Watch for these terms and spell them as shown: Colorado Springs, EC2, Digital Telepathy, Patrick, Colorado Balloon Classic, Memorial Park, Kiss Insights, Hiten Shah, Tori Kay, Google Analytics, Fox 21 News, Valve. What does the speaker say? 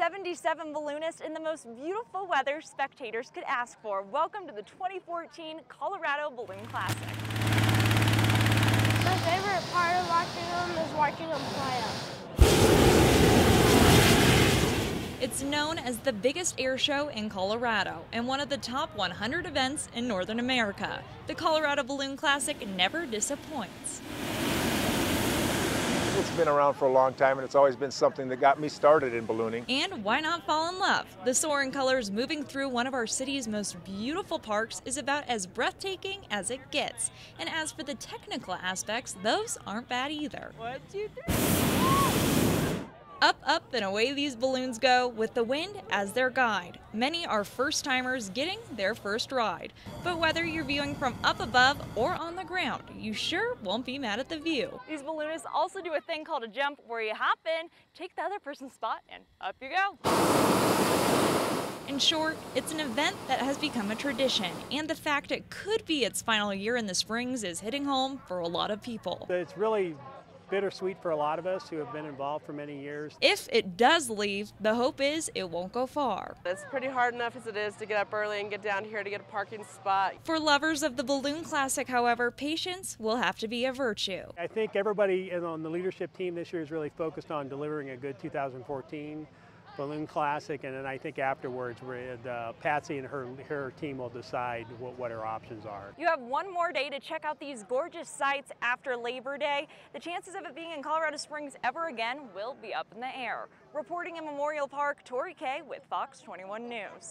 77 balloonists in the most beautiful weather spectators could ask for. Welcome to the 2014 Colorado Balloon Classic. My favorite part of watching them is watching them fly up. It's known as the biggest air show in Colorado and one of the top 100 events in Northern America. The Colorado Balloon Classic never disappoints. It's been around for a long time, and it's always been something that got me started in ballooning. And why not fall in love? The soaring colors moving through one of our city's most beautiful parks is about as breathtaking as it gets. And as for the technical aspects, those aren't bad either. 1, 2, 3. Up, up, and away these balloons go with the wind as their guide. Many are first-timers getting their first ride. But whether you're viewing from up above or on the ground, you sure won't be mad at the view. These balloonists also do a thing called a jump where you hop in, take the other person's spot, and up you go. In short, it's an event that has become a tradition, and the fact it could be its final year in the Springs is hitting home for a lot of people. It's really bittersweet for a lot of us who have been involved for many years. If it does leave, the hope is it won't go far. It's pretty hard enough as it is to get up early and get down here to get a parking spot. For lovers of the Balloon Classic, however, patience will have to be a virtue. I think everybody on the leadership team this year is really focused on delivering a good 2014 Balloon Classic, and then I think afterwards Patsy and her team will decide what her options are. You have one more day to check out these gorgeous sights after Labor Day. The chances of it being in Colorado Springs ever again will be up in the air. Reporting in Memorial Park, Tori Kay with Fox 21 News.